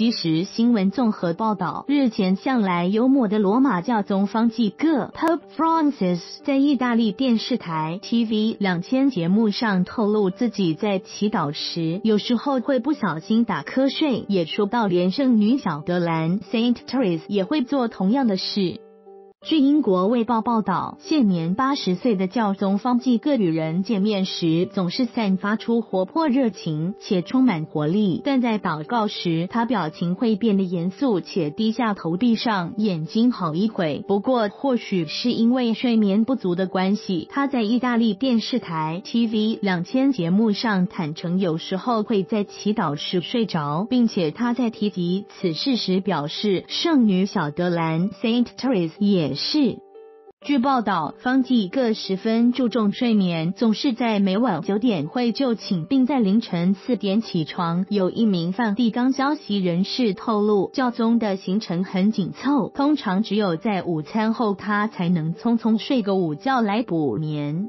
即时新闻综合报道，日前向来幽默的罗马教宗方济各 Pope Francis 在意大利电视台 TV2000 节目上透露，自己在祈祷时有时候会不小心打瞌睡，也说到连圣女小德兰 Saint Teresa 也会做同样的事。 据英国《卫报》报道，现年80岁的教宗方济各与人见面时总是散发出活泼热情且充满活力，但在祷告时他表情会变得严肃且低下头，闭上眼睛好一会。不过，或许是因为睡眠不足的关系，他在意大利电视台 TV2000 节目上坦诚，有时候会在祈祷时睡着，并且他在提及此事时表示，圣女小德兰 Saint Teresa 也是。据报道，方济各十分注重睡眠，总是在每晚9点会就寝，并在凌晨4点起床。有一名梵蒂冈消息人士透露，教宗的行程很紧凑，通常只有在午餐后他才能匆匆睡个午觉来补眠。